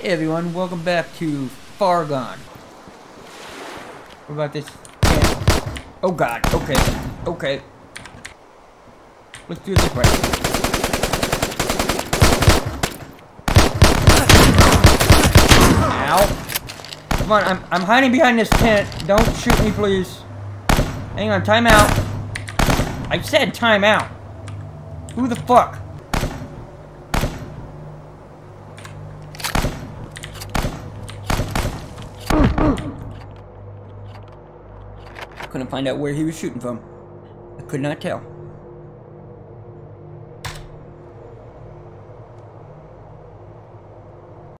Hey everyone, welcome back to Fargone. What about this? Oh god, okay. Let's do it this way. Ow. Come on, I'm hiding behind this tent. Don't shoot me, please. Hang on, time out. I said time out. Who the fuck? Couldn't find out where he was shooting from. I could not tell.